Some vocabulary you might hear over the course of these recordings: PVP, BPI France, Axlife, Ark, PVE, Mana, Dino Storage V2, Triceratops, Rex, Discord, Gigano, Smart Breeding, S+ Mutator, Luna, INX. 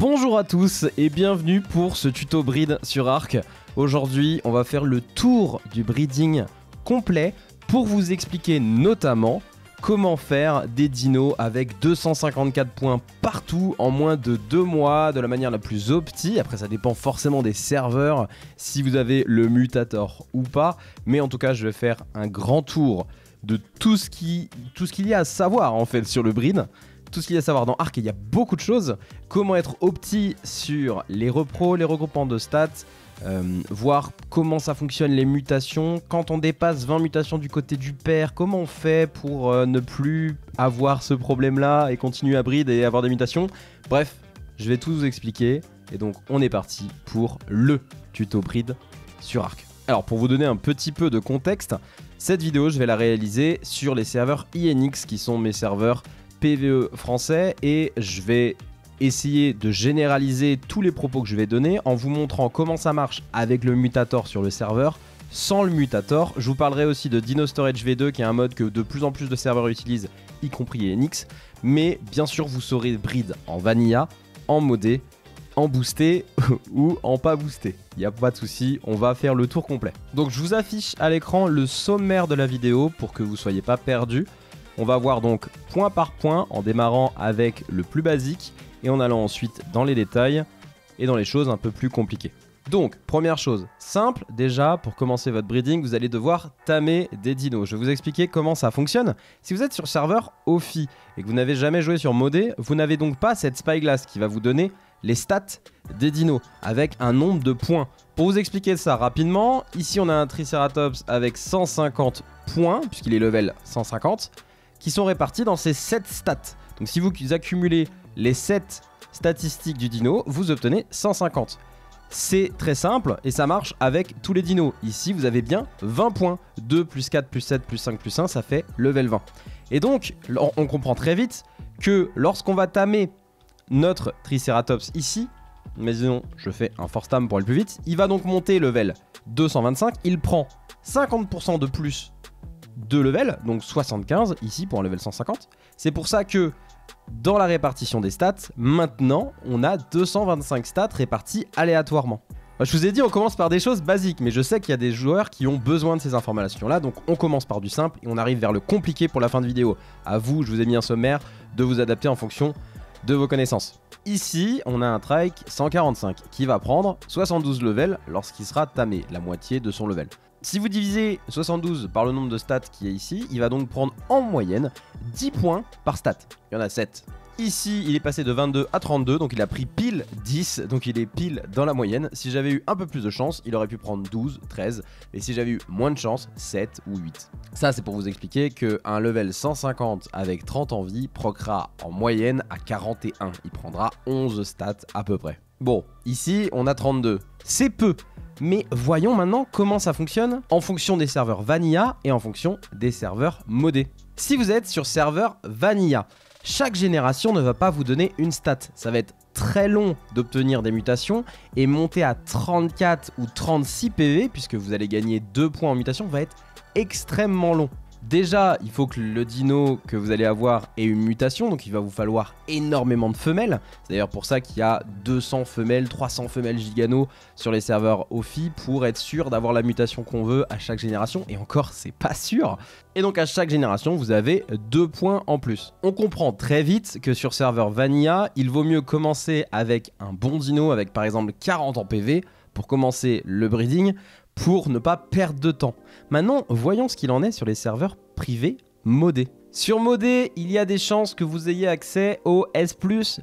Bonjour à tous et bienvenue pour ce tuto breed sur Ark. Aujourd'hui, on va faire le tour du breeding complet pour vous expliquer notamment comment faire des dinos avec 254 points partout en moins de 2 mois de la manière la plus opti. Après, ça dépend forcément des serveurs, si vous avez le Mutator ou pas. Mais en tout cas, je vais faire un grand tour de tout ce qu'il y a à savoir en fait sur le breed. Tout ce qu'il y a à savoir dans Ark, il y a beaucoup de choses. Comment être opti sur les repros, les regroupements de stats, voir comment ça fonctionne les mutations. Quand on dépasse 20 mutations du côté du père, comment on fait pour ne plus avoir ce problème-là et continuer à breed et avoir des mutations. Bref, je vais tout vous expliquer. Et donc, on est parti pour le tuto breed sur Ark. Alors, pour vous donner un petit peu de contexte, cette vidéo, je vais la réaliser sur les serveurs INX, qui sont mes serveurs PVE français, et je vais essayer de généraliser tous les propos que je vais donner en vous montrant comment ça marche avec le Mutator sur le serveur, sans le Mutator. Je vous parlerai aussi de Dino Storage V2, qui est un mode que de plus en plus de serveurs utilisent, y compris INX. Mais bien sûr, vous saurez breed en vanilla, en modé, en boosté ou en pas boosté. Il n'y a pas de souci, on va faire le tour complet. Donc je vous affiche à l'écran le sommaire de la vidéo pour que vous ne soyez pas perdus. On va voir donc point par point en démarrant avec le plus basique et en allant ensuite dans les détails et dans les choses un peu plus compliquées. Donc première chose simple déjà pour commencer votre breeding, vous allez devoir tamer des dinos. Je vais vous expliquer comment ça fonctionne. Si vous êtes sur serveur Ophi et que vous n'avez jamais joué sur Modé, vous n'avez donc pas cette Spyglass qui va vous donner les stats des dinos avec un nombre de points. Pour vous expliquer ça rapidement, ici on a un Triceratops avec 150 points puisqu'il est level 150. Qui sont répartis dans ces 7 stats. Donc si vous accumulez les 7 statistiques du dino, vous obtenez 150. C'est très simple et ça marche avec tous les dinos. Ici, vous avez bien 20 points. 2 plus 4 plus 7 plus 5 plus 1, ça fait level 20. Et donc, on comprend très vite que lorsqu'on va tamer notre Triceratops ici, mais sinon, je fais un force tam pour aller plus vite, il va donc monter level 225, il prend 50% de plus de level, donc 75 ici pour un level 150. C'est pour ça que dans la répartition des stats, maintenant on a 225 stats réparties aléatoirement. Je vous ai dit on commence par des choses basiques, mais je sais qu'il y a des joueurs qui ont besoin de ces informations là, donc on commence par du simple et on arrive vers le compliqué pour la fin de vidéo. À vous, je vous ai mis un sommaire de vous adapter en fonction de vos connaissances. Ici, on a un trike 145 qui va prendre 72 levels lorsqu'il sera tamé, la moitié de son level. Si vous divisez 72 par le nombre de stats qui est ici, il va donc prendre en moyenne 10 points par stat. Il y en a 7. Ici, il est passé de 22 à 32, donc il a pris pile 10, donc il est pile dans la moyenne. Si j'avais eu un peu plus de chance, il aurait pu prendre 12, 13, et si j'avais eu moins de chance, 7 ou 8. Ça, c'est pour vous expliquer qu'un level 150 avec 30 en vie procra en moyenne à 41. Il prendra 11 stats à peu près. Bon, ici, on a 32. C'est peu! Mais voyons maintenant comment ça fonctionne en fonction des serveurs Vanilla et en fonction des serveurs modés. Si vous êtes sur serveur Vanilla, chaque génération ne va pas vous donner une stat. Ça va être très long d'obtenir des mutations et monter à 34 ou 36 PV, puisque vous allez gagner 2 points en mutation, va être extrêmement long. Déjà, il faut que le dino que vous allez avoir ait une mutation, donc il va vous falloir énormément de femelles. C'est d'ailleurs pour ça qu'il y a 200 femelles, 300 femelles Gigano sur les serveurs Ophi pour être sûr d'avoir la mutation qu'on veut à chaque génération. Et encore, c'est pas sûr. Et donc à chaque génération, vous avez 2 points en plus. On comprend très vite que sur serveur Vanilla, il vaut mieux commencer avec un bon dino, avec par exemple 40 en PV, pour commencer le breeding, pour ne pas perdre de temps. Maintenant, voyons ce qu'il en est sur les serveurs privés modés. Sur modé, il y a des chances que vous ayez accès au S+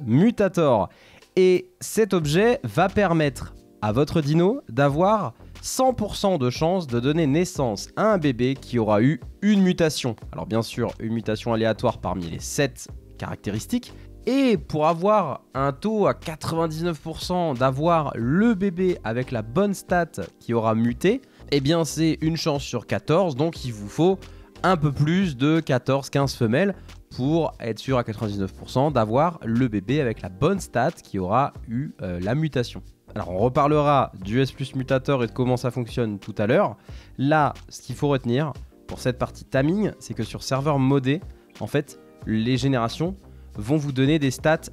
Mutator. Et cet objet va permettre à votre dino d'avoir 100% de chance de donner naissance à un bébé qui aura eu une mutation. Alors bien sûr, une mutation aléatoire parmi les 7 caractéristiques. Et pour avoir un taux à 99% d'avoir le bébé avec la bonne stat qui aura muté, eh bien c'est une chance sur 14, donc il vous faut un peu plus de 14-15 femelles pour être sûr à 99% d'avoir le bébé avec la bonne stat qui aura eu la mutation. Alors on reparlera du S+ Mutator et de comment ça fonctionne tout à l'heure. Là, ce qu'il faut retenir pour cette partie timing, c'est que sur serveur modé, en fait, les générations vont vous donner des stats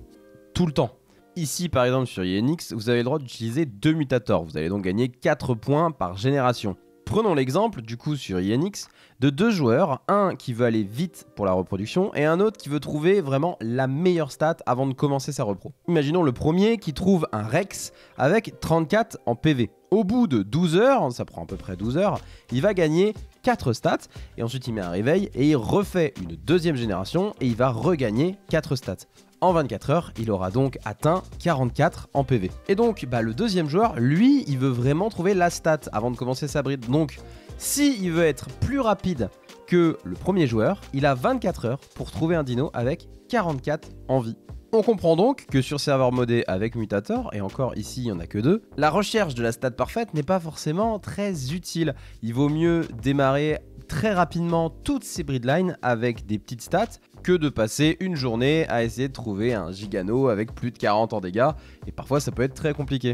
tout le temps. Ici, par exemple, sur INX, vous avez le droit d'utiliser 2 mutators. Vous allez donc gagner 4 points par génération. Prenons l'exemple, du coup, sur INX, de 2 joueurs, un qui veut aller vite pour la reproduction et un autre qui veut trouver vraiment la meilleure stat avant de commencer sa repro. Imaginons le premier qui trouve un Rex avec 34 en PV. Au bout de 12 heures, ça prend à peu près 12 heures, il va gagner 4 stats et ensuite il met un réveil et il refait une deuxième génération et il va regagner 4 stats. En 24 heures, il aura donc atteint 44 en PV. Et donc, le deuxième joueur, lui, il veut vraiment trouver la stat avant de commencer sa bride. Donc, s'il veut être plus rapide que le premier joueur, il a 24 heures pour trouver un dino avec 44 en vie. On comprend donc que sur serveur modé avec Mutator, et encore ici il n'y en a que 2, la recherche de la stat parfaite n'est pas forcément très utile. Il vaut mieux démarrer très rapidement toutes ces breedlines avec des petites stats que de passer une journée à essayer de trouver un Gigano avec plus de 40 en dégâts, et parfois ça peut être très compliqué.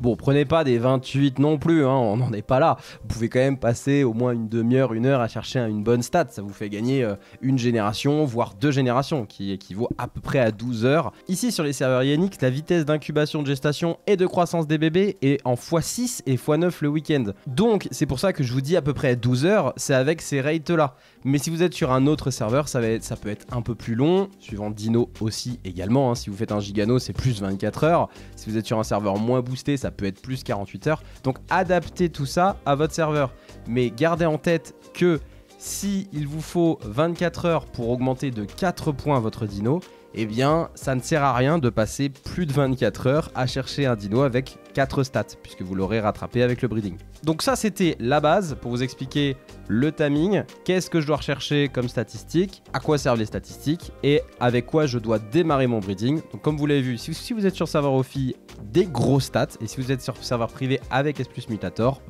Bon, prenez pas des 28 non plus, hein, on n'en est pas là. Vous pouvez quand même passer au moins une demi-heure, une heure à chercher une bonne stat. Ça vous fait gagner une génération, voire 2 générations, qui équivaut à peu près à 12 heures. Ici, sur les serveurs INX, la vitesse d'incubation, de gestation et de croissance des bébés est en x6 et x9 le week-end. Donc, c'est pour ça que je vous dis à peu près à 12 heures, c'est avec ces rates-là. Mais si vous êtes sur un autre serveur, ça peut être un peu plus long, suivant Dino aussi également. Hein. Si vous faites un Gigano, c'est plus 24 heures. Si vous êtes sur un serveur moins boosté, ça peut être plus 48 heures. Donc adaptez tout ça à votre serveur. Mais gardez en tête que si il vous faut 24 heures pour augmenter de 4 points votre dino, eh bien ça ne sert à rien de passer plus de 24 heures à chercher un dino avec 4 stats, puisque vous l'aurez rattrapé avec le breeding. Donc ça c'était la base pour vous expliquer le timing, qu'est-ce que je dois rechercher comme statistique, à quoi servent les statistiques et avec quoi je dois démarrer mon breeding. Donc comme vous l'avez vu, si vous êtes sur serveur Ophi, des gros stats, et si vous êtes sur serveur privé avec S+ Mutator,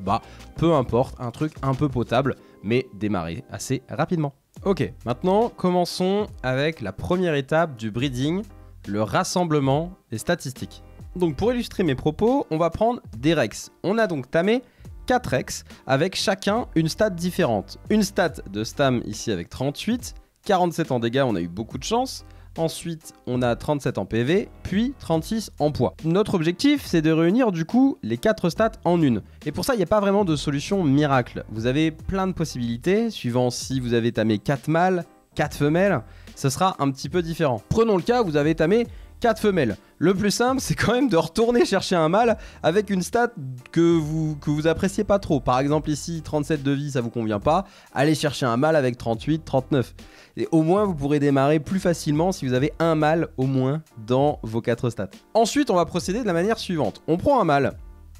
peu importe, un truc un peu potable, mais démarrer assez rapidement. Ok, maintenant commençons avec la première étape du breeding, le rassemblement des statistiques. Donc pour illustrer mes propos, on va prendre des Rex. On a donc tamé 4 Rex avec chacun une stat différente. Une stat de stam ici avec 38, 47 en dégâts, on a eu beaucoup de chance. Ensuite, on a 37 en PV, puis 36 en poids. Notre objectif, c'est de réunir du coup les 4 stats en une. Et pour ça, il n'y a pas vraiment de solution miracle. Vous avez plein de possibilités, suivant si vous avez tamé 4 mâles, 4 femelles, ce sera un petit peu différent. Prenons le cas où vous avez tamé 4 femelles. Le plus simple, c'est quand même de retourner chercher un mâle avec une stat que vous appréciez pas trop. Par exemple ici, 37 de vie, ça vous convient pas. Allez chercher un mâle avec 38, 39. Et au moins, vous pourrez démarrer plus facilement si vous avez un mâle au moins dans vos 4 stats. Ensuite, on va procéder de la manière suivante. On prend un mâle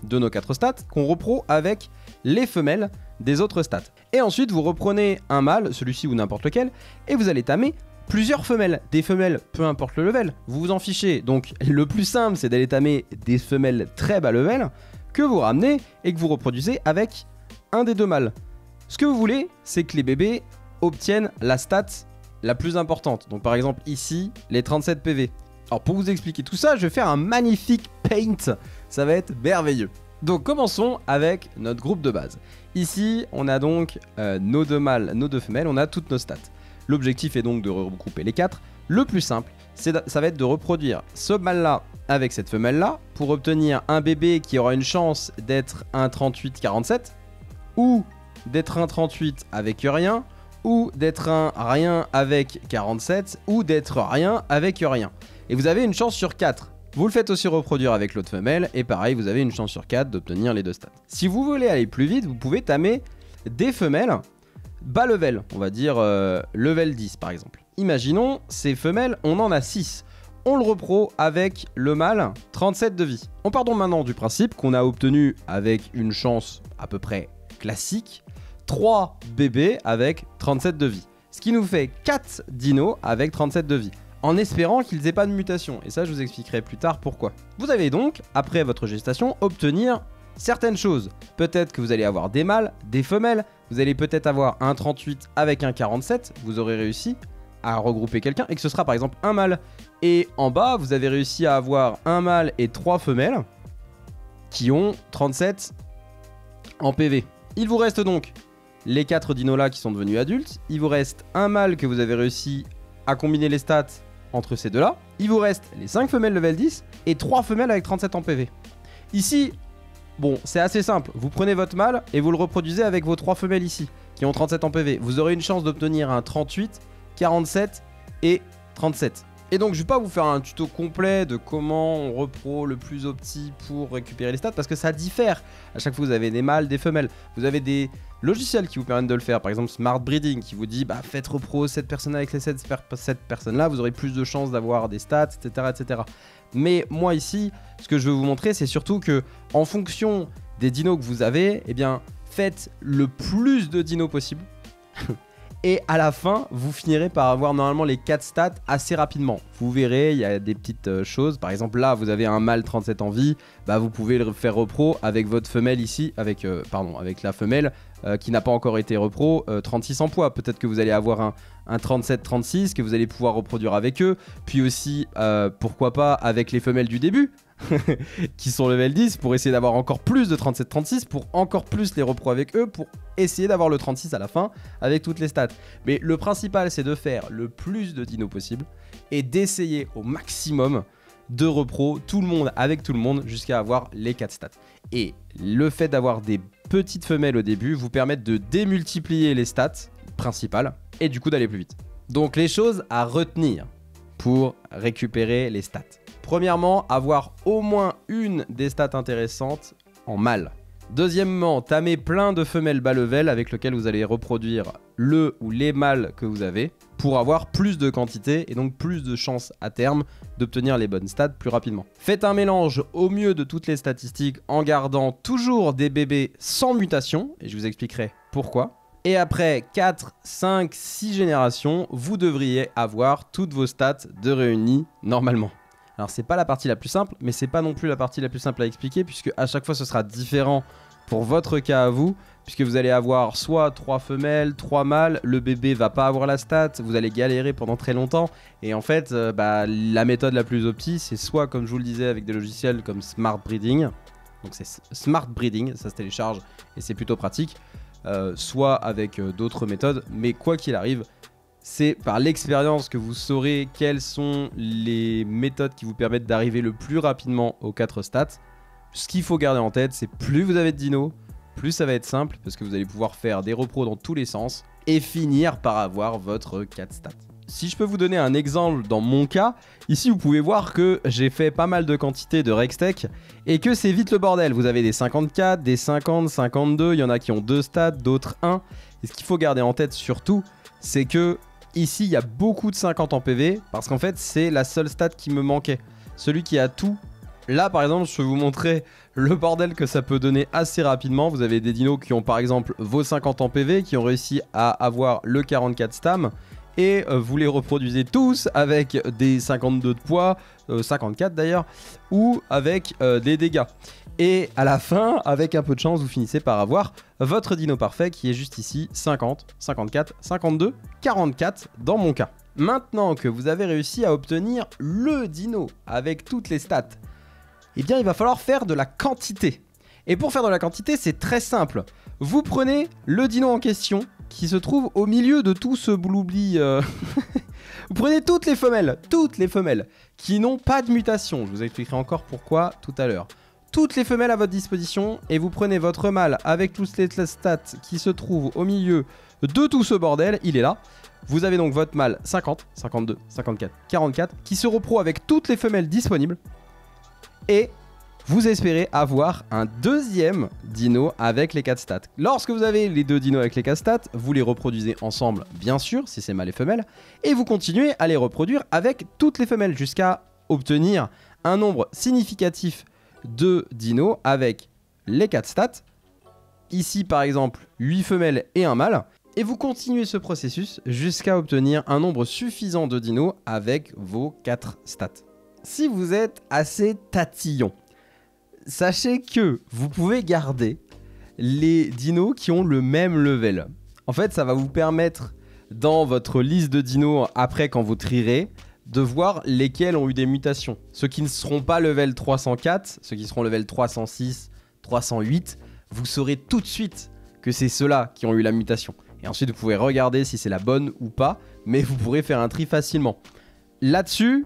de nos 4 stats qu'on repro avec les femelles des autres stats. Et ensuite, vous reprenez un mâle, celui-ci ou n'importe lequel, et vous allez tamer plusieurs femelles, des femelles peu importe le level, vous vous en fichez. Donc le plus simple, c'est d'aller tamer des femelles très bas level que vous ramenez et que vous reproduisez avec un des 2 mâles. Ce que vous voulez, c'est que les bébés obtiennent la stat la plus importante. Donc par exemple ici, les 37 PV. Alors pour vous expliquer tout ça, je vais faire un magnifique paint, ça va être merveilleux. Donc commençons avec notre groupe de base. Ici, on a donc nos 2 mâles, nos 2 femelles, on a toutes nos stats. L'objectif est donc de regrouper les 4. Le plus simple, ça va être de reproduire ce mâle-là avec cette femelle-là pour obtenir un bébé qui aura une chance d'être un 38-47 ou d'être un 38 avec rien ou d'être un rien avec 47 ou d'être rien avec rien. Et vous avez une chance sur 4. Vous le faites aussi reproduire avec l'autre femelle et pareil, vous avez une chance sur 4 d'obtenir les 2 stats. Si vous voulez aller plus vite, vous pouvez tamer des femelles bas level, on va dire level 10 par exemple. Imaginons ces femelles, on en a 6. On le repro avec le mâle 37 de vie. On part donc maintenant du principe qu'on a obtenu avec une chance à peu près classique 3 bébés avec 37 de vie. Ce qui nous fait 4 dinos avec 37 de vie. En espérant qu'ils n'aient pas de mutation. Et ça je vous expliquerai plus tard pourquoi. Vous allez donc, après votre gestation, obtenir certaines choses. Peut-être que vous allez avoir des mâles, des femelles, vous allez peut-être avoir un 38 avec un 47, vous aurez réussi à regrouper quelqu'un et que ce sera par exemple un mâle. Et en bas, vous avez réussi à avoir un mâle et 3 femelles qui ont 37 en PV. Il vous reste donc les 4 dinos là qui sont devenus adultes, il vous reste un mâle que vous avez réussi à combiner les stats Entre ces deux-là, il vous reste les 5 femelles level 10 et 3 femelles avec 37 en PV. Ici, bon, c'est assez simple. Vous prenez votre mâle et vous le reproduisez avec vos 3 femelles ici, qui ont 37 en PV. Vous aurez une chance d'obtenir un 38, 47 et 37. Et donc, je ne vais pas vous faire un tuto complet de comment on repro le plus opti pour récupérer les stats, parce que ça diffère. À chaque fois, vous avez des mâles, des femelles. Vous avez des logiciels qui vous permettent de le faire. Par exemple, Smart Breeding qui vous dit bah, faites repro cette personne avec cette personne-là, vous aurez plus de chances d'avoir des stats, etc., etc. Mais moi, ici, ce que je veux vous montrer, c'est surtout que en fonction des dinos que vous avez, eh bien, faites le plus de dinos possible. Et à la fin, vous finirez par avoir normalement les 4 stats assez rapidement. Vous verrez, il y a des petites choses. Par exemple, là, vous avez un mâle 37 en vie. Bah, vous pouvez le faire repro avec votre femelle ici, avec la femelle qui n'a pas encore été repro, 36 en poids. Peut-être que vous allez avoir un 37-36 que vous allez pouvoir reproduire avec eux. Puis aussi, pourquoi pas avec les femelles du début qui sont level 10 pour essayer d'avoir encore plus de 37-36, pour encore plus les repro avec eux, pour essayer d'avoir le 36 à la fin avec toutes les stats. Mais le principal, c'est de faire le plus de dinos possible et d'essayer au maximum de repro tout le monde avec tout le monde jusqu'à avoir les 4 stats. Et le fait d'avoir des petites femelles au début vous permet de démultiplier les stats principales et du coup d'aller plus vite. Donc les choses à retenir pour récupérer les stats. Premièrement, avoir au moins une des stats intéressantes en mâle. Deuxièmement, tamer plein de femelles bas level avec lesquelles vous allez reproduire le ou les mâles que vous avez pour avoir plus de quantité et donc plus de chances à terme d'obtenir les bonnes stats plus rapidement. Faites un mélange au mieux de toutes les statistiques en gardant toujours des bébés sans mutation et je vous expliquerai pourquoi. Et après 4, 5, 6 générations, vous devriez avoir toutes vos stats de réunies normalement. Alors c'est pas la partie la plus simple, mais c'est pas non plus la partie la plus simple à expliquer puisque à chaque fois ce sera différent pour votre cas à vous, puisque vous allez avoir soit 3 femelles, 3 mâles, le bébé va pas avoir la stat, vous allez galérer pendant très longtemps et en fait la méthode la plus optique c'est soit comme je vous le disais avec des logiciels comme Smart Breeding, donc c'est Smart Breeding, ça se télécharge et c'est plutôt pratique, soit avec d'autres méthodes, mais quoi qu'il arrive, c'est par l'expérience que vous saurez quelles sont les méthodes qui vous permettent d'arriver le plus rapidement aux 4 stats. Ce qu'il faut garder en tête, c'est plus vous avez de dinos, plus ça va être simple parce que vous allez pouvoir faire des repros dans tous les sens et finir par avoir votre 4 stats. Si je peux vous donner un exemple dans mon cas, ici vous pouvez voir que j'ai fait pas mal de quantité de Rex et que c'est vite le bordel. Vous avez des 54, des 50, 52, il y en a qui ont 2 stats, d'autres 1. Et ce qu'il faut garder en tête surtout, c'est que ici, il y a beaucoup de 50 en PV parce qu'en fait, c'est la seule stat qui me manquait. Celui qui a tout. Là, par exemple, je vais vous montrer le bordel que ça peut donner assez rapidement. Vous avez des dinos qui ont, par exemple, vos 50 en PV, qui ont réussi à avoir le 44 stam. Et vous les reproduisez tous avec des 52 de poids, 54 d'ailleurs, ou avec des dégâts. Et à la fin, avec un peu de chance, vous finissez par avoir votre dino parfait qui est juste ici, 50, 54, 52, 44 dans mon cas. Maintenant que vous avez réussi à obtenir le dino avec toutes les stats, eh bien il va falloir faire de la quantité. Et pour faire de la quantité, c'est très simple. Vous prenez le dino en question qui se trouve au milieu de tout ce bloubli. Vous prenez toutes les femelles qui n'ont pas de mutation. Je vous expliquerai encore pourquoi tout à l'heure. Toutes les femelles à votre disposition et vous prenez votre mâle avec toutes les stats qui se trouvent au milieu de tout ce bordel. Il est là. Vous avez donc votre mâle 50, 52, 54, 44 qui se repro avec toutes les femelles disponibles. Et vous espérez avoir un deuxième dino avec les 4 stats. Lorsque vous avez les 2 dinos avec les 4 stats, vous les reproduisez ensemble, bien sûr, si c'est mâle et femelle, et vous continuez à les reproduire avec toutes les femelles jusqu'à obtenir un nombre significatif de dinos avec les 4 stats. Ici, par exemple, 8 femelles et un mâle. Et vous continuez ce processus jusqu'à obtenir un nombre suffisant de dinos avec vos 4 stats. Si vous êtes assez tatillon, sachez que vous pouvez garder les dinos qui ont le même level. En fait, ça va vous permettre, dans votre liste de dinos après quand vous trierez, de voir lesquels ont eu des mutations. Ceux qui ne seront pas level 304, ceux qui seront level 306, 308, vous saurez tout de suite que c'est ceux-là qui ont eu la mutation. Et ensuite, vous pouvez regarder si c'est la bonne ou pas, mais vous pourrez faire un tri facilement. là-dessus,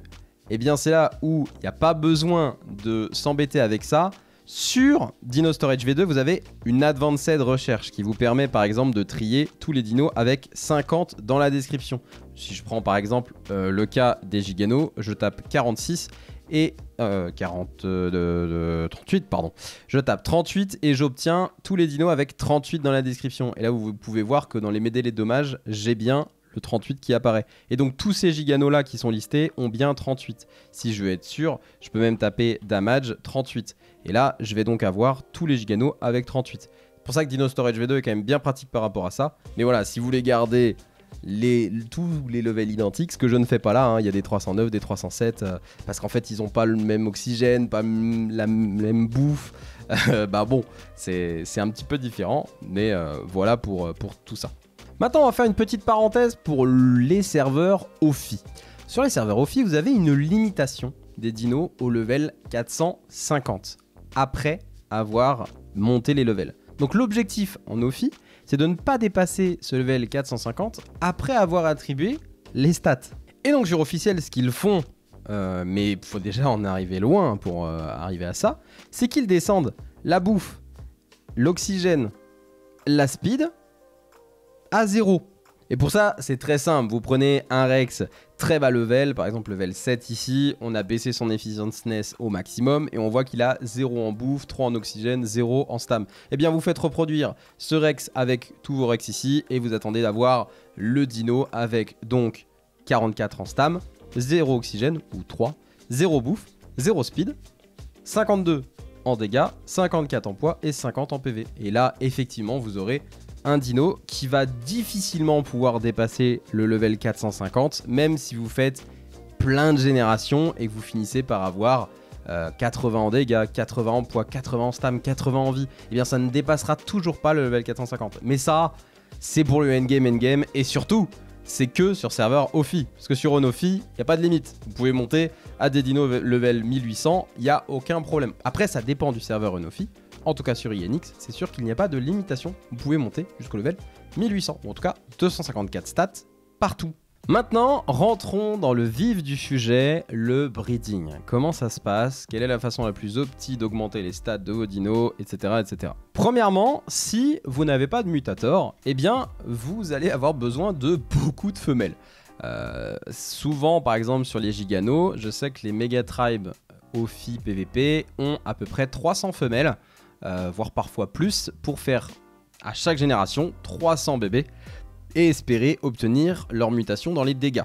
eh bien c'est là où il n'y a pas besoin de s'embêter avec ça. Sur Dino Storage V2, vous avez une Advanced Recherche qui vous permet par exemple de trier tous les dinos avec 50 dans la description. Si je prends par exemple le cas des Gigano, je tape 46 et 38, pardon. Je tape 38 et j'obtiens tous les dinos avec 38 dans la description. Et là, vous pouvez voir que dans les médailles et les dommages, j'ai bien le 38 qui apparaît. Et donc tous ces giganos là qui sont listés ont bien 38. Si je veux être sûr, je peux même taper damage 38. Et là, je vais donc avoir tous les giganos avec 38. C'est pour ça que Dino Storage V2 est quand même bien pratique par rapport à ça. Mais voilà, si vous voulez garder tous les levels identiques, ce que je ne fais pas là, hein, il y a des 309, des 307, parce qu'en fait, ils n'ont pas le même oxygène, pas la même bouffe. Bah bon, c'est un petit peu différent, mais voilà pour tout ça. Maintenant, on va faire une petite parenthèse pour les serveurs OFI. Sur les serveurs OFI, vous avez une limitation des dinos au level 450 après avoir monté les levels. Donc l'objectif en OFI, c'est de ne pas dépasser ce level 450 après avoir attribué les stats. Et donc sur officiel, ce qu'ils font, mais il faut déjà en arriver loin pour arriver à ça, c'est qu'ils descendent la bouffe, l'oxygène, la speed à 0. Et pour ça, c'est très simple. Vous prenez un Rex très bas level, par exemple level 7 ici, on a baissé son efficientness au maximum et on voit qu'il a 0 en bouffe, 3 en oxygène, 0 en stam. Et bien vous faites reproduire ce Rex avec tous vos Rex ici et vous attendez d'avoir le dino avec donc 44 en stam, 0 oxygène ou 3, 0 bouffe, 0 speed, 52 en dégâts, 54 en poids et 50 en PV. Et là, effectivement, vous aurez un dino qui va difficilement pouvoir dépasser le level 450, même si vous faites plein de générations et que vous finissez par avoir 80 en dégâts, 80 en poids, 80 en stam, 80 en vie. Et bien ça ne dépassera toujours pas le level 450. Mais ça, c'est pour le endgame, et surtout, c'est que sur serveur OFI. Parce que sur ONOFI, il n'y a pas de limite. Vous pouvez monter à des dinos level 1800, il n'y a aucun problème. Après, ça dépend du serveur ONOFI. En tout cas sur INX, c'est sûr qu'il n'y a pas de limitation. Vous pouvez monter jusqu'au level 1800, ou en tout cas 254 stats partout. Maintenant, rentrons dans le vif du sujet, le breeding. Comment ça se passe? Quelle est la façon la plus optique d'augmenter les stats de vos dinos, etc., etc. Premièrement, si vous n'avez pas de mutator, eh bien, vous allez avoir besoin de beaucoup de femelles. Souvent, par exemple, sur les Giganos, je sais que les méga tribes OFI PVP ont à peu près 300 femelles. Voire parfois plus, pour faire à chaque génération 300 bébés et espérer obtenir leur mutation dans les dégâts.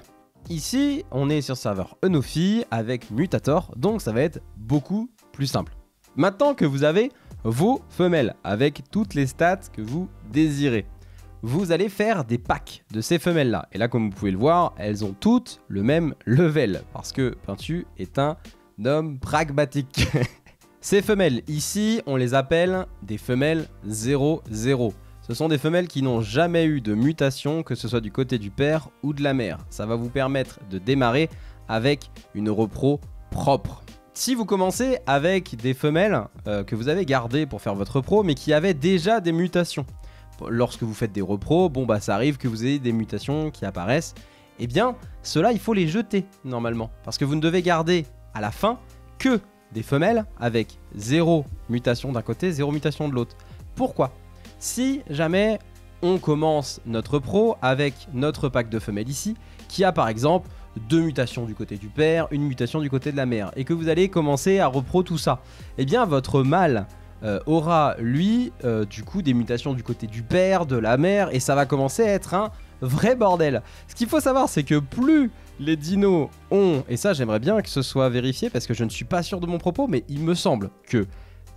Ici, on est sur serveur Unofi avec Mutator, donc ça va être beaucoup plus simple. Maintenant que vous avez vos femelles avec toutes les stats que vous désirez, vous allez faire des packs de ces femelles-là. Et là, comme vous pouvez le voir, elles ont toutes le même level, parce que Pintu est un homme pragmatique. Ces femelles ici, on les appelle des femelles 0-0. Ce sont des femelles qui n'ont jamais eu de mutation, que ce soit du côté du père ou de la mère. Ça va vous permettre de démarrer avec une repro propre. Si vous commencez avec des femelles que vous avez gardées pour faire votre repro, mais qui avaient déjà des mutations. Lorsque vous faites des repros, bon bah ça arrive que vous ayez des mutations qui apparaissent. Eh bien, ceux-là, il faut les jeter normalement. Parce que vous ne devez garder à la fin que des femelles avec 0 mutation d'un côté, 0 mutation de l'autre. Pourquoi? Si jamais on commence notre pro avec notre pack de femelles ici, qui a par exemple 2 mutations du côté du père, 1 mutation du côté de la mère, et que vous allez commencer à repro tout ça, eh bien votre mâle aura lui du coup des mutations du côté du père, de la mère, et ça va commencer à être un vrai bordel. Ce qu'il faut savoir, c'est que plus les dinos ont, et ça j'aimerais bien que ce soit vérifié parce que je ne suis pas sûr de mon propos, mais il me semble que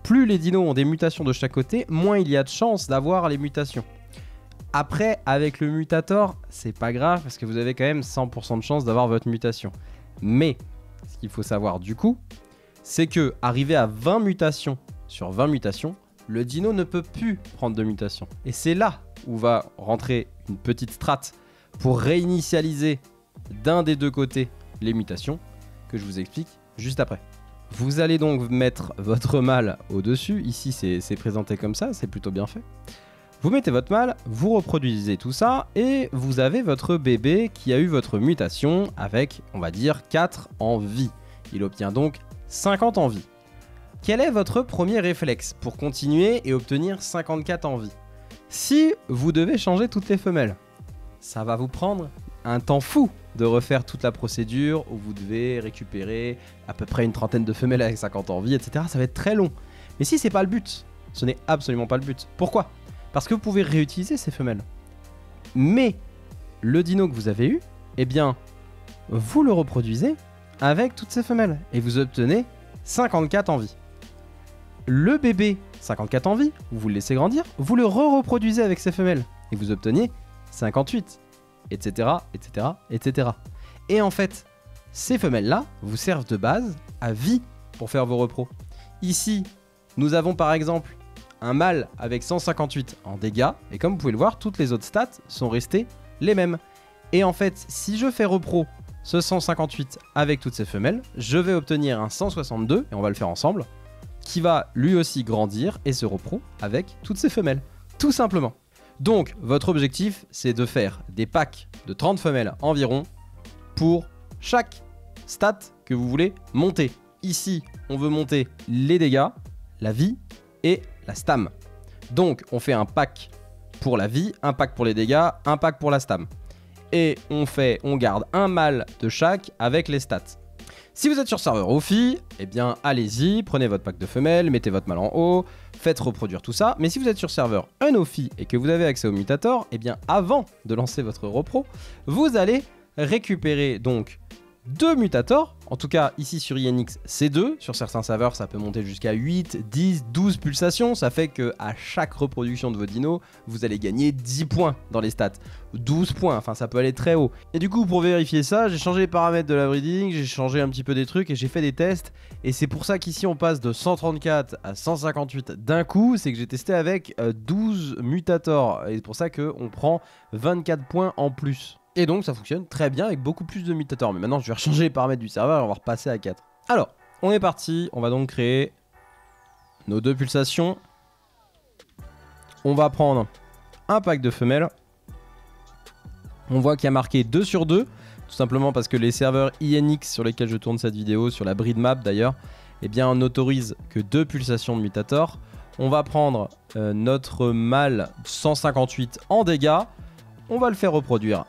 plus les dinos ont des mutations de chaque côté, moins il y a de chances d'avoir les mutations. Après, avec le mutator, c'est pas grave parce que vous avez quand même 100% de chance d'avoir votre mutation. Mais ce qu'il faut savoir du coup, c'est que arrivé à 20 mutations sur 20 mutations, le dino ne peut plus prendre de mutation. Et c'est là où va rentrer une petite strate pour réinitialiser d'un des deux côtés les mutations que je vous explique juste après. Vous allez donc mettre votre mâle au-dessus. Ici, c'est présenté comme ça, c'est plutôt bien fait. Vous mettez votre mâle, vous reproduisez tout ça et vous avez votre bébé qui a eu votre mutation avec, on va dire, 4 en vie. Il obtient donc 50 en vie. Quel est votre premier réflexe pour continuer et obtenir 54 en vie? Si vous devez changer toutes les femelles, ça va vous prendre un temps fou de refaire toute la procédure où vous devez récupérer à peu près une trentaine de femelles avec 50 en vie, etc. Ça va être très long. Mais si, c'est pas le but. Ce n'est absolument pas le but. Pourquoi? Parce que vous pouvez réutiliser ces femelles. Mais le dino que vous avez eu, eh bien, vous le reproduisez avec toutes ces femelles et vous obtenez 54 en vie. Le bébé 54 en vie, vous le laissez grandir, vous le reproduisez avec ces femelles et vous obtenez 58. Etc, etc, etc. Et en fait, ces femelles-là vous servent de base à vie pour faire vos repros. Ici, nous avons par exemple un mâle avec 158 en dégâts, et comme vous pouvez le voir, toutes les autres stats sont restées les mêmes. Et en fait, si je fais repro ce 158 avec toutes ces femelles, je vais obtenir un 162, et on va le faire ensemble, qui va lui aussi grandir et se repro avec toutes ces femelles, tout simplement. Donc, votre objectif, c'est de faire des packs de 30 femelles environ pour chaque stat que vous voulez monter. Ici, on veut monter les dégâts, la vie et la stam. Donc, on fait un pack pour la vie, un pack pour les dégâts, un pack pour la stam. Et on garde un mâle de chaque avec les stats. Si vous êtes sur serveur Ophi, eh bien allez-y, prenez votre pack de femelles, mettez votre mâle en haut, faites reproduire tout ça. Mais si vous êtes sur serveur Unophi et que vous avez accès au mutator, eh bien avant de lancer votre repro, vous allez récupérer donc 2 mutators. En tout cas, ici sur INX, c'est 2. Sur certains serveurs, ça peut monter jusqu'à 8, 10, 12 pulsations. Ça fait qu'à chaque reproduction de vos dinos, vous allez gagner 10 points dans les stats. 12 points, enfin ça peut aller très haut. Et du coup, pour vérifier ça, j'ai changé les paramètres de la breeding, j'ai changé un petit peu des trucs et j'ai fait des tests. Et c'est pour ça qu'ici, on passe de 134 à 158 d'un coup. C'est que j'ai testé avec 12 mutators. Et c'est pour ça qu'on prend 24 points en plus. Et donc ça fonctionne très bien avec beaucoup plus de mutateurs. Mais maintenant je vais rechanger les paramètres du serveur et on va repasser à 4. Alors, on est parti, on va donc créer nos 2 pulsations. On va prendre un pack de femelles. On voit qu'il y a marqué 2 sur 2. Tout simplement parce que les serveurs INX sur lesquels je tourne cette vidéo, sur la breed map d'ailleurs, eh bien on n'autorise que 2 pulsations de mutator. On va prendre notre mâle 158 en dégâts. On va le faire reproduire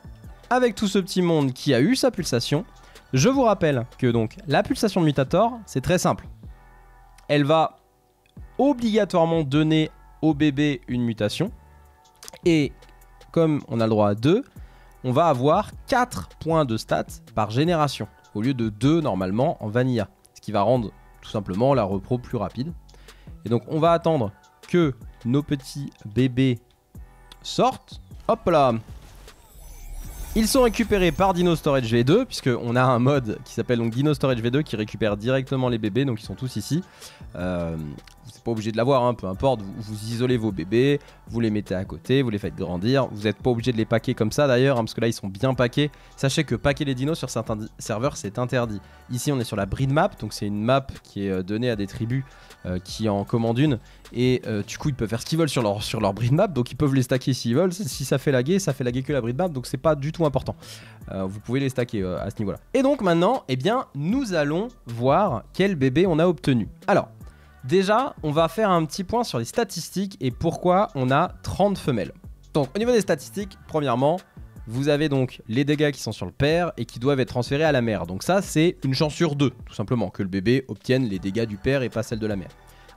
avec tout ce petit monde qui a eu sa pulsation. Je vous rappelle que donc la pulsation de mutator, c'est très simple. Elle va obligatoirement donner au bébé une mutation. Et comme on a le droit à 2, on va avoir 4 points de stats par génération, au lieu de 2 normalement en vanilla. Ce qui va rendre tout simplement la repro plus rapide. Et donc on va attendre que nos petits bébés sortent. Hop là! Ils sont récupérés par Dino Storage V2, puisqu'on a un mode qui s'appelle donc Dino Storage V2 qui récupère directement les bébés, donc ils sont tous ici. Vous n'êtes pas obligé de l'avoir, hein, peu importe, vous isolez vos bébés, vous les mettez à côté, vous les faites grandir. Vous n'êtes pas obligé de les paquer comme ça d'ailleurs, hein, parce que là ils sont bien paqués. Sachez que paquer les dinos sur certains serveurs c'est interdit. Ici on est sur la breed map, donc c'est une map qui est donnée à des tribus qui en commandent une. Et du coup ils peuvent faire ce qu'ils veulent sur leur breed map, donc ils peuvent les stacker s'ils veulent. Si ça fait laguer que la breed map, donc c'est pas du tout important. Vous pouvez les stacker à ce niveau-là. Et donc maintenant, eh bien, nous allons voir quel bébé on a obtenu. Alors, déjà, on va faire un petit point sur les statistiques et pourquoi on a 30 femelles. Donc, au niveau des statistiques, premièrement, vous avez donc les dégâts qui sont sur le père et qui doivent être transférés à la mère. Donc ça, c'est une chance sur 2, tout simplement, que le bébé obtienne les dégâts du père et pas celle de la mère.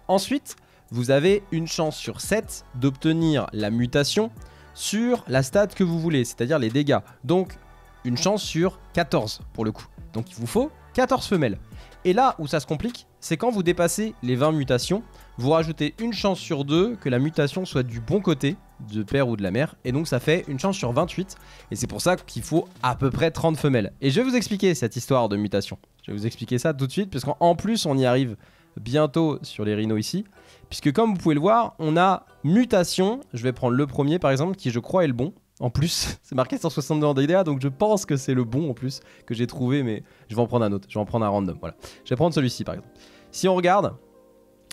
Ensuite, vous avez une chance sur 7 d'obtenir la mutation sur la stat que vous voulez, c'est-à-dire les dégâts. Donc, une chance sur 14 pour le coup. Donc, il vous faut 14 femelles. Et là où ça se complique, c'est quand vous dépassez les 20 mutations, vous rajoutez une chance sur 2 que la mutation soit du bon côté, du père ou de la mère. Et donc, ça fait une chance sur 28. Et c'est pour ça qu'il faut à peu près 30 femelles. Et je vais vous expliquer cette histoire de mutation. Je vais vous expliquer ça tout de suite, parce qu'en plus, on y arrive bientôt sur les rhinos ici, puisque comme vous pouvez le voir, on a mutation. Je vais prendre le premier par exemple, qui je crois est le bon. En plus, c'est marqué 162 en DDA, donc je pense que c'est le bon en plus que j'ai trouvé, mais je vais en prendre un autre, je vais en prendre un random, voilà. Je vais prendre celui-ci par exemple. Si on regarde,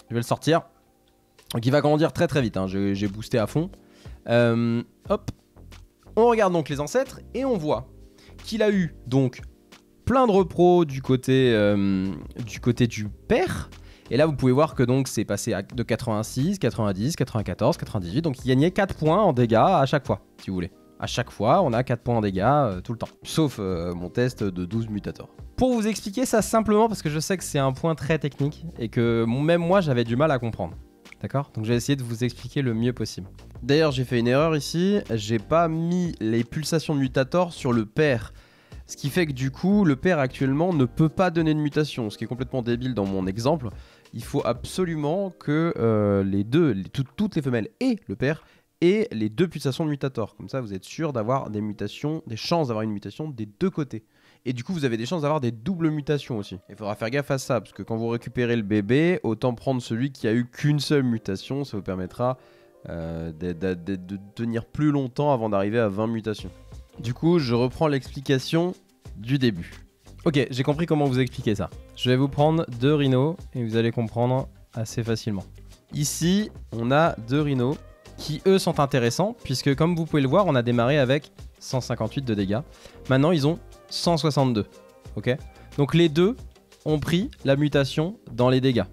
je vais le sortir, donc il va grandir très très vite, hein. J'ai boosté à fond. Hop. On regarde donc les ancêtres et on voit qu'il a eu donc plein de repros du côté du père. Et là vous pouvez voir que donc c'est passé de 86, 90, 94, 98. Donc il gagnait 4 points en dégâts à chaque fois, si vous voulez. À chaque fois, on a 4 points en dégâts tout le temps. Sauf mon test de 12 Mutator. Pour vous expliquer ça simplement, parce que je sais que c'est un point très technique et que même moi j'avais du mal à comprendre. D'accord? Donc j'ai essayé de vous expliquer le mieux possible. D'ailleurs j'ai fait une erreur ici, j'ai pas mis les pulsations de Mutator sur le père. Ce qui fait que du coup, le père actuellement ne peut pas donner de mutation, ce qui est complètement débile dans mon exemple. Il faut absolument que les deux, toutes les femelles et le père, et les deux pulsations de Mutator. Comme ça, vous êtes sûr d'avoir des mutations, des chances d'avoir une mutation des deux côtés. Et du coup, vous avez des chances d'avoir des doubles mutations aussi. Il faudra faire gaffe à ça, parce que quand vous récupérez le bébé, autant prendre celui qui a eu qu'une seule mutation, ça vous permettra de tenir plus longtemps avant d'arriver à 20 mutations. Du coup, je reprends l'explication du début. Ok, j'ai compris comment vous expliquer ça. Je vais vous prendre deux rhinos, et vous allez comprendre assez facilement. Ici, on a deux rhinos, qui eux sont intéressants, puisque comme vous pouvez le voir, on a démarré avec 158 de dégâts. Maintenant, ils ont 162, ok? Donc les deux ont pris la mutation dans les dégâts.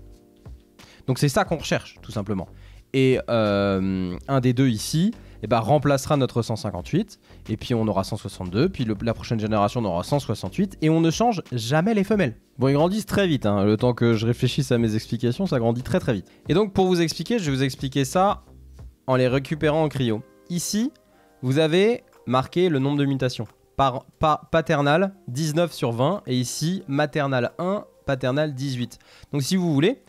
Donc c'est ça qu'on recherche, tout simplement. Et un des deux ici eh ben, remplacera notre 158, et puis on aura 162, puis la prochaine génération on aura 168, et on ne change jamais les femelles. Bon, ils grandissent très vite, hein. Le temps que je réfléchisse à mes explications, ça grandit très très vite. Et donc pour vous expliquer, je vais vous expliquer ça en les récupérant en cryo. Ici, vous avez marqué le nombre de mutations. Par paternal, 19 sur 20, et ici, maternal 1, paternal 18. Donc si vous voulez,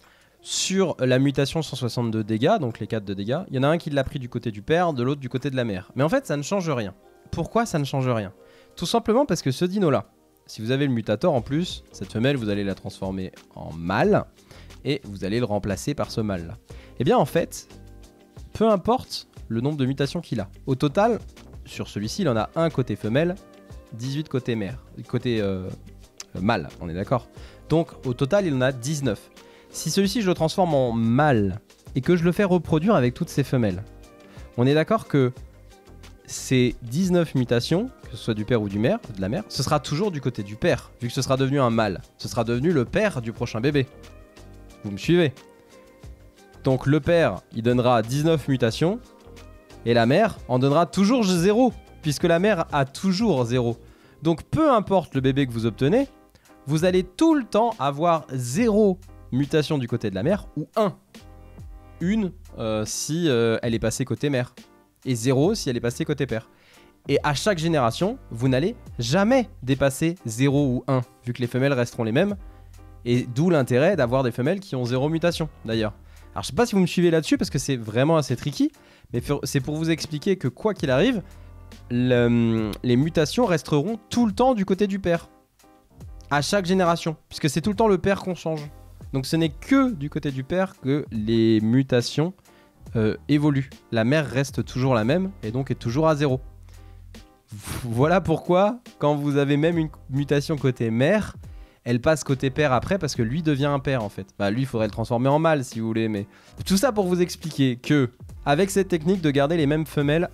sur la mutation 162 dégâts, donc les 4 de dégâts, il y en a un qui l'a pris du côté du père, de l'autre du côté de la mère. Mais en fait, ça ne change rien. Pourquoi ça ne change rien? Tout simplement parce que ce dino-là, si vous avez le mutator en plus, cette femelle, vous allez la transformer en mâle, et vous allez le remplacer par ce mâle-là. Et bien en fait, peu importe le nombre de mutations qu'il a. Au total, sur celui-ci, il en a 1 côté femelle, 18 côté mère, côté mâle, on est d'accord? Donc au total, il en a 19. Si celui-ci, je le transforme en mâle et que je le fais reproduire avec toutes ses femelles, on est d'accord que ces 19 mutations, que ce soit du père ou de la mère, ce sera toujours du côté du père, vu que ce sera devenu un mâle. Ce sera devenu le père du prochain bébé. Vous me suivez? Donc le père, il donnera 19 mutations, et la mère en donnera toujours 0, puisque la mère a toujours 0. Donc peu importe le bébé que vous obtenez, vous allez tout le temps avoir 0 mutation du côté de la mère, ou 1. Une si elle est passée côté mère, et 0 si elle est passée côté père. Et à chaque génération, vous n'allez jamais dépasser 0 ou 1, vu que les femelles resteront les mêmes, et d'où l'intérêt d'avoir des femelles qui ont 0 mutation, d'ailleurs. Alors je sais pas si vous me suivez là-dessus parce que c'est vraiment assez tricky, mais c'est pour vous expliquer que quoi qu'il arrive, les mutations resteront tout le temps du côté du père. À chaque génération, puisque c'est tout le temps le père qu'on change. Donc ce n'est que du côté du père que les mutations évoluent. La mère reste toujours la même et donc est toujours à 0. Voilà pourquoi quand vous avez même une mutation côté mère, elle passe côté père après parce que lui devient un père en fait. Bah lui il faudrait le transformer en mâle si vous voulez, mais... Tout ça pour vous expliquer que, avec cette technique de garder les mêmes femelles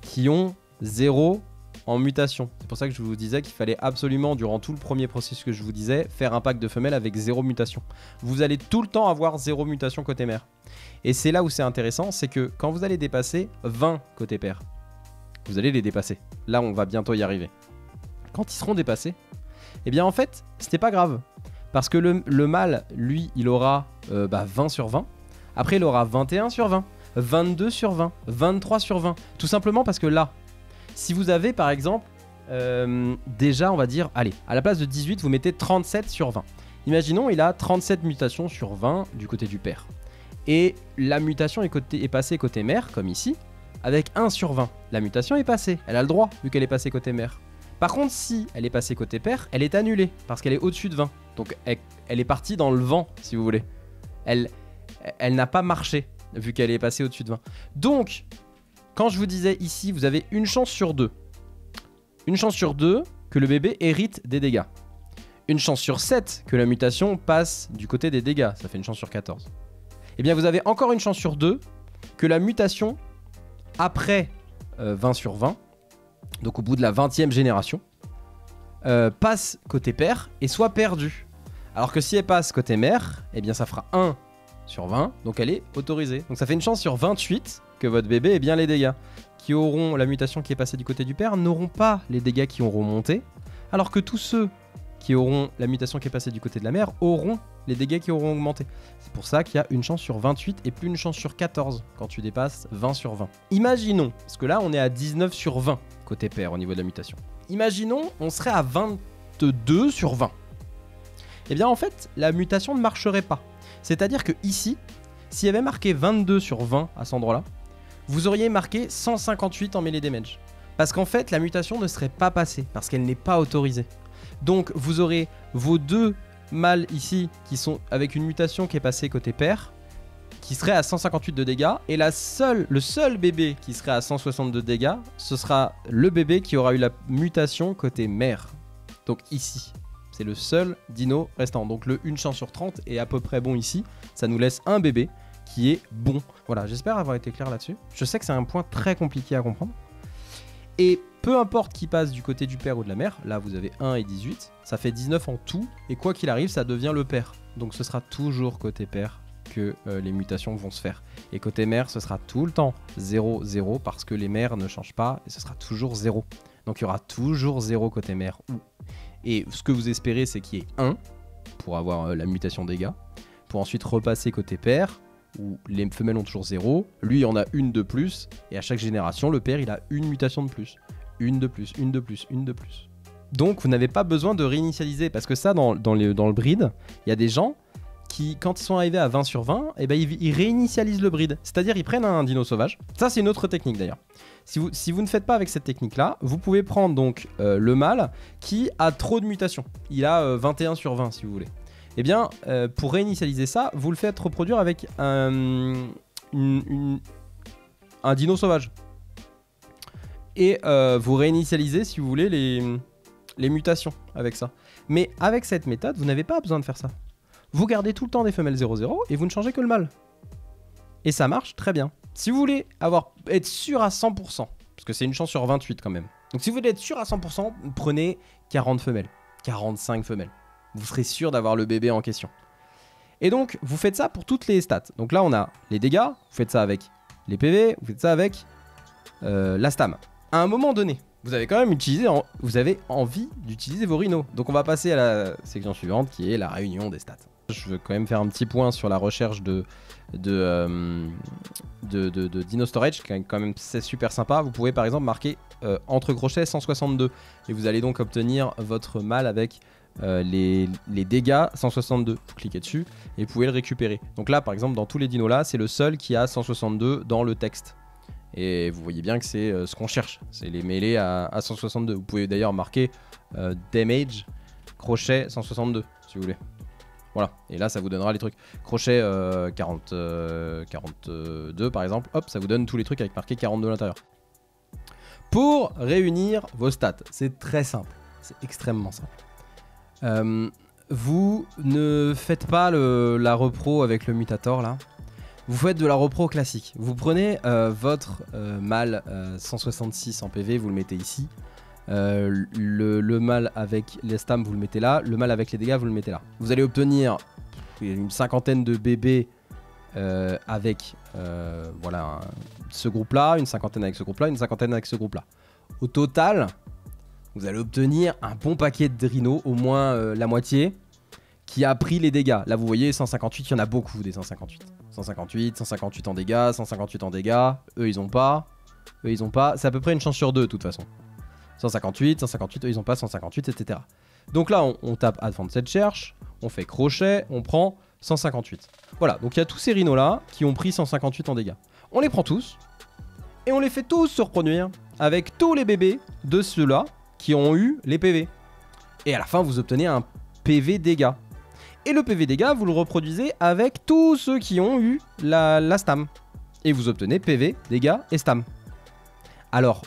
qui ont 0 en mutation. C'est pour ça que je vous disais qu'il fallait absolument, durant tout le premier processus que je vous disais, faire un pack de femelles avec 0 mutation. Vous allez tout le temps avoir 0 mutation côté mère. Et c'est là où c'est intéressant, c'est que quand vous allez dépasser 20 côté père, vous allez les dépasser. Là on va bientôt y arriver. Quand ils seront dépassés, eh bien en fait, c'était pas grave, parce que le mâle, lui, il aura 20 sur 20, après il aura 21 sur 20, 22 sur 20, 23 sur 20, tout simplement parce que là, si vous avez par exemple, déjà on va dire, allez, à la place de 18, vous mettez 37 sur 20. Imaginons, il a 37 mutations sur 20 du côté du père, et la mutation est passée côté mère, comme ici, avec 1 sur 20. La mutation est passée, elle a le droit, vu qu'elle est passée côté mère. Par contre, si elle est passée côté père, elle est annulée, parce qu'elle est au-dessus de 20. Donc elle est partie dans le vent, si vous voulez. Elle n'a pas marché, vu qu'elle est passée au-dessus de 20. Donc, quand je vous disais ici, vous avez une chance sur 2. Une chance sur 2 que le bébé hérite des dégâts. Une chance sur 7 que la mutation passe du côté des dégâts. Ça fait une chance sur 14. Eh bien, vous avez encore une chance sur 2 que la mutation après 20 sur 20, donc au bout de la 20e génération, passe côté père et soit perdue. Alors que si elle passe côté mère, eh bien ça fera 1 sur 20, donc elle est autorisée. Donc ça fait une chance sur 28 que votre bébé ait bien les dégâts. Qui auront la mutation qui est passée du côté du père n'auront pas les dégâts qui ont remonté, alors que tous ceux qui auront la mutation qui est passée du côté de la mère auront les dégâts qui auront augmenté. C'est pour ça qu'il y a une chance sur 28 et plus une chance sur 14 quand tu dépasses 20 sur 20. Imaginons, parce que là on est à 19 sur 20 côté père au niveau de la mutation. Imaginons, on serait à 22 sur 20. Eh bien en fait, la mutation ne marcherait pas. C'est-à-dire que ici, s'il y avait marqué 22 sur 20 à cet endroit-là, vous auriez marqué 158 en melee damage. Parce qu'en fait, la mutation ne serait pas passée, parce qu'elle n'est pas autorisée. Donc vous aurez vos deux mâles ici, qui sont avec une mutation qui est passée côté père, qui serait à 158 de dégâts, et le seul bébé qui serait à 162 de dégâts, ce sera le bébé qui aura eu la mutation côté mère. Donc ici, c'est le seul dino restant. Donc le 1 chance sur 30 est à peu près bon ici, ça nous laisse un bébé qui est bon. Voilà, j'espère avoir été clair là-dessus. Je sais que c'est un point très compliqué à comprendre. Et peu importe qui passe du côté du père ou de la mère, là vous avez 1 et 18, ça fait 19 en tout, et quoi qu'il arrive, ça devient le père. Donc ce sera toujours côté père que les mutations vont se faire. Et côté mère, ce sera tout le temps 0, 0, parce que les mères ne changent pas, et ce sera toujours 0. Donc il y aura toujours 0 côté mère. Et ce que vous espérez, c'est qu'il y ait 1, pour avoir la mutation dégâts, pour ensuite repasser côté père, où les femelles ont toujours 0, lui il en a une de plus, et à chaque génération, le père il a une mutation de plus, une de plus, une de plus, une de plus. Donc vous n'avez pas besoin de réinitialiser, parce que ça, dans le breed, il y a des gens qui, quand ils sont arrivés à 20 sur 20, eh ben, ils réinitialisent le breed, c'est-à-dire ils prennent un dino sauvage. Ça c'est une autre technique d'ailleurs. Si vous ne faites pas avec cette technique-là, vous pouvez prendre donc le mâle qui a trop de mutations, il a 21 sur 20 si vous voulez. Eh bien, pour réinitialiser ça, vous le faites reproduire avec un dino sauvage. Et vous réinitialisez, si vous voulez, les mutations avec ça. Mais avec cette méthode, vous n'avez pas besoin de faire ça. Vous gardez tout le temps des femelles 0-0 et vous ne changez que le mâle. Et ça marche très bien. Si vous voulez être sûr à 100%, parce que c'est une chance sur 28 quand même. Donc si vous voulez être sûr à 100%, prenez 40 femelles, 45 femelles. Vous serez sûr d'avoir le bébé en question. Et donc, vous faites ça pour toutes les stats. Donc là, on a les dégâts, vous faites ça avec les PV, vous faites ça avec la stam. À un moment donné, vous avez quand même vous avez envie d'utiliser vos rhinos. Donc on va passer à la section suivante qui est la réunion des stats. Je veux quand même faire un petit point sur la recherche de Dino Storage, qui est quand même super sympa. Vous pouvez par exemple marquer entre crochets 162. Et vous allez donc obtenir votre mâle avec... les dégâts 162, vous cliquez dessus et vous pouvez le récupérer. Donc là par exemple dans tous les dinos là, c'est le seul qui a 162 dans le texte. Et vous voyez bien que c'est ce qu'on cherche, c'est les mêlées à 162. Vous pouvez d'ailleurs marquer damage crochet 162 si vous voulez. Voilà, et là ça vous donnera les trucs. Crochet 42 par exemple, hop ça vous donne tous les trucs avec marqué 42 à l'intérieur. Pour réunir vos stats, c'est très simple, c'est extrêmement simple. Vous ne faites pas la repro avec le mutator là, vous faites de la repro classique. Vous prenez votre mâle 166 en PV, vous le mettez ici, le mâle avec les stams vous le mettez là, le mâle avec les dégâts vous le mettez là. Vous allez obtenir une cinquantaine de bébés avec voilà, ce groupe là, une cinquantaine avec ce groupe là, une cinquantaine avec ce groupe là. Au total... vous allez obtenir un bon paquet de rhinos, au moins la moitié, qui a pris les dégâts. Là, vous voyez, 158, il y en a beaucoup des 158. 158 en dégâts, 158 en dégâts. Eux, ils ont pas. Eux, ils ont pas. C'est à peu près une chance sur deux, de toute façon. 158, eux, ils ont pas, 158, etc. Donc là, on tape Advanced Search, on fait crochet, on prend 158. Voilà, donc il y a tous ces rhinos-là qui ont pris 158 en dégâts. On les prend tous, et on les fait tous se reproduire avec tous les bébés de ceux-là, qui ont eu les PV. Et à la fin, vous obtenez un PV dégâts. Et le PV dégâts, vous le reproduisez avec tous ceux qui ont eu la stam. Et vous obtenez PV, dégâts et stam. Alors,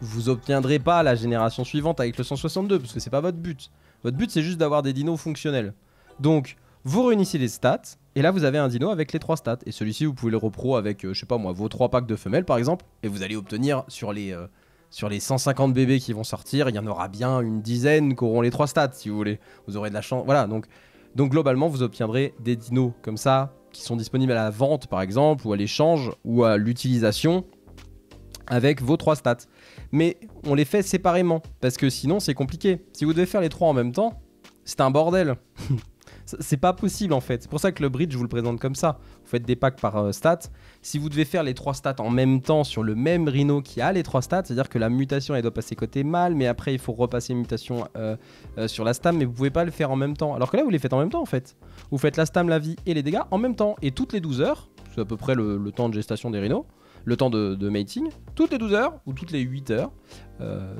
vous obtiendrez pas la génération suivante avec le 162, parce que c'est pas votre but. Votre but, c'est juste d'avoir des dinos fonctionnels. Donc, Vous réunissez les stats, et là vous avez un dino avec les 3 stats. Et celui-ci, vous pouvez le repro avec, je sais pas moi, vos 3 packs de femelles par exemple, et vous allez obtenir sur les 150 bébés qui vont sortir, il y en aura bien une dizaine qui auront les 3 stats, si vous voulez. Vous aurez de la chance, voilà. Donc globalement, vous obtiendrez des dinos comme ça, qui sont disponibles à la vente par exemple, ou à l'échange, ou à l'utilisation, avec vos 3 stats. Mais on les fait séparément, parce que sinon c'est compliqué. Si vous devez faire les 3 en même temps, c'est un bordel. C'est pas possible en fait. C'est pour ça que le breed, je vous le présente comme ça. Vous faites des packs par stat. Si vous devez faire les 3 stats en même temps sur le même rhino qui a les 3 stats, c'est-à-dire que la mutation elle doit passer côté mâle, mais après il faut repasser une mutation sur la stam, mais vous pouvez pas le faire en même temps. Alors que là vous les faites en même temps en fait. Vous faites la stam, la vie et les dégâts en même temps. Et toutes les 12 heures, c'est à peu près le temps de gestation des rhinos, le temps de mating, toutes les 12 heures ou toutes les 8 heures,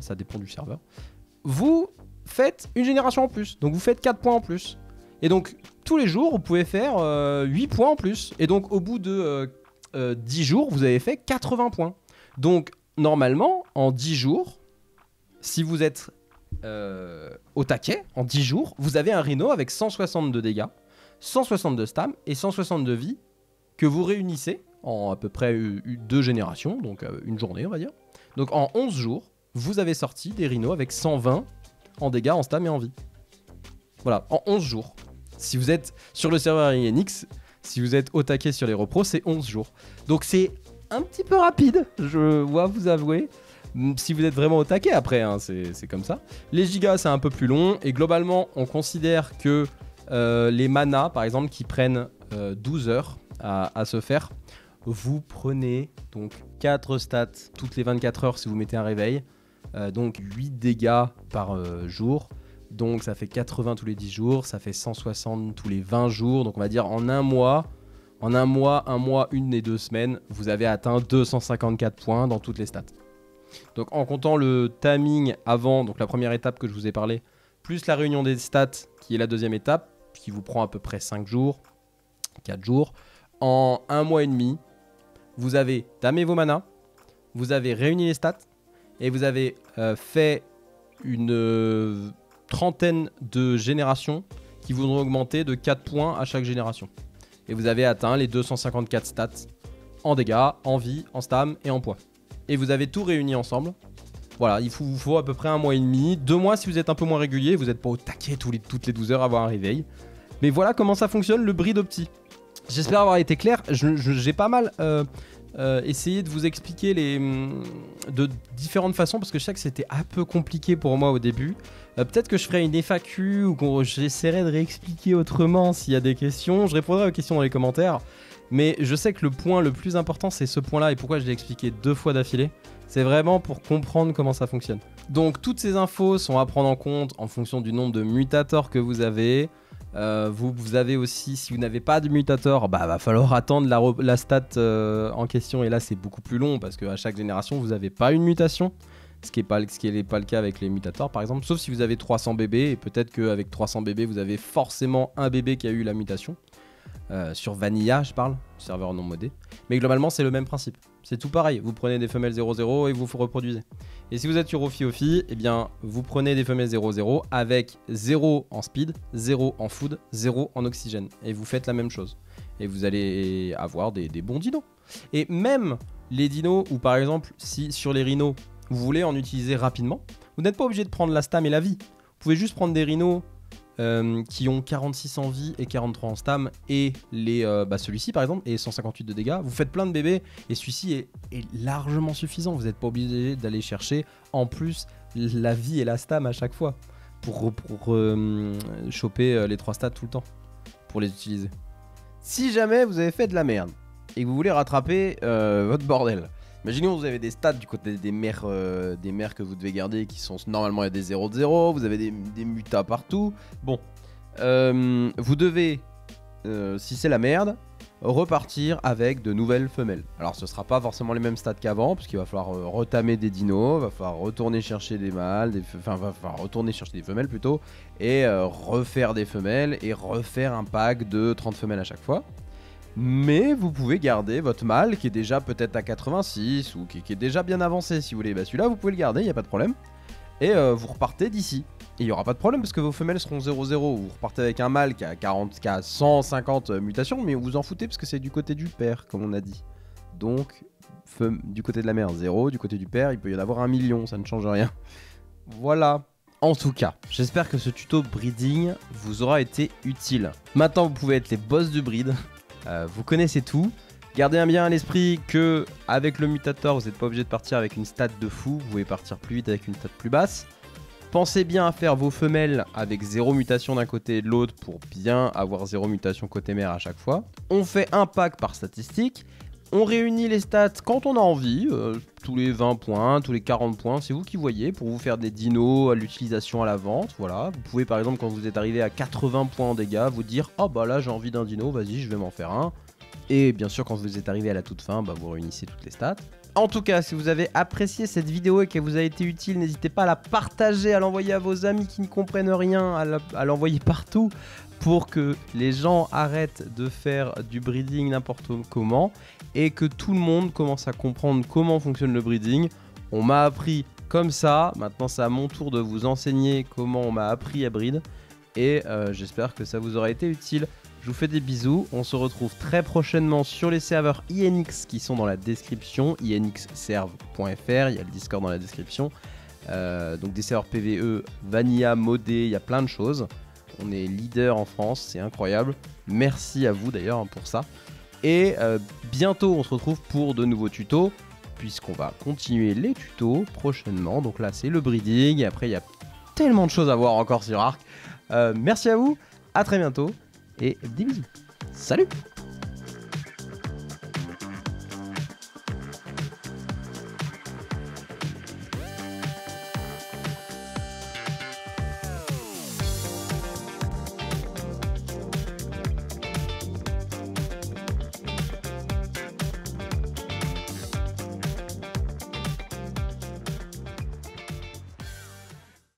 ça dépend du serveur, vous faites une génération en plus. Donc vous faites 4 points en plus. Et donc, tous les jours, vous pouvez faire 8 points en plus. Et donc, au bout de 10 jours, vous avez fait 80 points. Donc, normalement, en 10 jours, si vous êtes au taquet, en 10 jours, vous avez un rhino avec 162 dégâts, 162 stam et 162 vies que vous réunissez en à peu près 2 générations, donc une journée, on va dire. Donc, en 11 jours, vous avez sorti des rhinos avec 120 en dégâts, en stam et en vie. Voilà, en 11 jours. Si vous êtes sur le serveur INX, si vous êtes au taquet sur les repros, c'est 11 jours. Donc c'est un petit peu rapide, je dois vous avouer. Si vous êtes vraiment au taquet après, hein, c'est comme ça. Les gigas, c'est un peu plus long. Et globalement, on considère que les manas, par exemple, qui prennent 12 heures à se faire, vous prenez donc 4 stats toutes les 24 heures si vous mettez un réveil. Donc 8 dégâts par jour. Donc ça fait 80 tous les 10 jours, ça fait 160 tous les 20 jours. Donc on va dire en un mois, une et 2 semaines, vous avez atteint 254 points dans toutes les stats. Donc en comptant le timing avant, donc la première étape que je vous ai parlé, plus la réunion des stats qui est la deuxième étape, qui vous prend à peu près 5 jours, 4 jours. En un mois et demi, vous avez tamé vos manas, vous avez réuni les stats et vous avez fait une... trentaine de générations qui vous ont augmenté de 4 points à chaque génération. Et vous avez atteint les 254 stats en dégâts, en vie, en stam et en poids. Et vous avez tout réuni ensemble. Voilà, il vous faut à peu près un mois et demi, 2 mois si vous êtes un peu moins régulier, vous n'êtes pas au taquet toutes les 12 heures à avoir un réveil. Mais voilà comment ça fonctionne le breed opti. J'espère avoir été clair, j'ai pas mal... essayer de vous expliquer de différentes façons parce que je sais que c'était un peu compliqué pour moi au début. Peut-être que je ferai une FAQ ou que j'essaierai de réexpliquer autrement s'il y a des questions. Je répondrai aux questions dans les commentaires. Mais je sais que le point le plus important c'est ce point-là et pourquoi je l'ai expliqué 2 fois d'affilée. C'est vraiment pour comprendre comment ça fonctionne. Donc toutes ces infos sont à prendre en compte en fonction du nombre de mutators que vous avez. Vous avez aussi, si vous n'avez pas de mutator, bah va falloir attendre la stat en question. Et là, c'est beaucoup plus long parce qu'à chaque génération, vous n'avez pas une mutation. Ce qui n'est pas le cas avec les mutators, par exemple. Sauf si vous avez 300 bébés. Et peut-être qu'avec 300 bébés, vous avez forcément un bébé qui a eu la mutation. Sur Vanilla, je parle, serveur non modé. Mais globalement, c'est le même principe. C'est tout pareil. Vous prenez des femelles 0,0 et vous reproduisez. Et si vous êtes sur Ophi, eh bien, vous prenez des femelles 0,0 avec 0 en speed, 0 en food, 0 en oxygène. Et vous faites la même chose. Et vous allez avoir des bons dinos. Et même les dinos, ou par exemple, si sur les rhinos, vous voulez en utiliser rapidement, vous n'êtes pas obligé de prendre la stam et la vie. Vous pouvez juste prendre des rhinos... qui ont 46 en vie et 43 en stam et celui-ci par exemple et 158 de dégâts, vous faites plein de bébés et celui-ci est largement suffisant. Vous n'êtes pas obligé d'aller chercher en plus la vie et la stam à chaque fois pour choper les 3 stats tout le temps pour les utiliser. Si jamais vous avez fait de la merde et que vous voulez rattraper votre bordel, imaginons vous avez des stats du côté des mères que vous devez garder qui sont normalement à des 0-0, vous avez des mutas partout. Bon, vous devez, si c'est la merde, repartir avec de nouvelles femelles. Alors ce ne sera pas forcément les mêmes stats qu'avant, parce qu'il va falloir retamer des dinos, va falloir retourner chercher des mâles, va falloir retourner chercher des femelles plutôt, et refaire des femelles et refaire un pack de 30 femelles à chaque fois. Mais vous pouvez garder votre mâle qui est déjà peut-être à 86 ou qui est déjà bien avancé si vous voulez. Bah celui-là vous pouvez le garder, il n'y a pas de problème. Et vous repartez d'ici. et il n'y aura pas de problème parce que vos femelles seront 0-0. Vous repartez avec un mâle qui a 40, qui a 150 mutations, mais vous vous en foutez parce que c'est du côté du père, comme on a dit. Donc, du côté de la mère, 0, du côté du père, il peut y en avoir 1 million, ça ne change rien. Voilà. En tout cas, j'espère que ce tuto breeding vous aura été utile. Maintenant, vous pouvez être les boss du breed. Vous connaissez tout. Gardez bien à l'esprit que avec le mutator, vous n'êtes pas obligé de partir avec une stat de fou. Vous pouvez partir plus vite avec une stat plus basse. Pensez bien à faire vos femelles avec 0 mutation d'un côté et de l'autre pour bien avoir 0 mutation côté mère à chaque fois. On fait un pack par statistique. On réunit les stats quand on a envie, tous les 20 points, tous les 40 points, c'est vous qui voyez, pour vous faire des dinos à l'utilisation, à la vente, voilà. Vous pouvez par exemple, quand vous êtes arrivé à 80 points en dégâts, vous dire « Ah bah là j'ai envie d'un dino, vas-y je vais m'en faire un ». Et bien sûr quand vous êtes arrivé à la toute fin, bah, vous réunissez toutes les stats. En tout cas, si vous avez apprécié cette vidéo et qu'elle vous a été utile, n'hésitez pas à la partager, à l'envoyer à vos amis qui ne comprennent rien, à l'envoyer partout pour que les gens arrêtent de faire du breeding n'importe comment et que tout le monde commence à comprendre comment fonctionne le breeding. On m'a appris comme ça, maintenant c'est à mon tour de vous enseigner comment on m'a appris à breed et j'espère que ça vous aura été utile. Je vous fais des bisous, on se retrouve très prochainement sur les serveurs INX qui sont dans la description, inxserve.fr, il y a le Discord dans la description. Donc des serveurs PVE, Vanilla, modé, il y a plein de choses. On est leader en France, c'est incroyable. Merci à vous d'ailleurs pour ça. Et bientôt on se retrouve pour de nouveaux tutos, puisqu'on va continuer les tutos prochainement. Donc là c'est le breeding, et après il y a tellement de choses à voir encore sur Ark. Merci à vous, à très bientôt. Et des bisous. Salut!